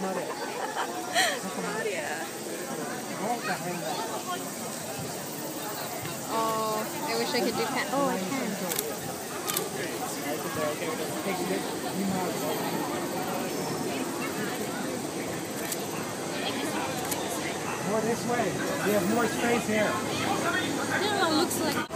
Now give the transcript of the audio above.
Oh, I wish I could do pen. Oh, I can. More this way. We have more space here. I don't know, looks like.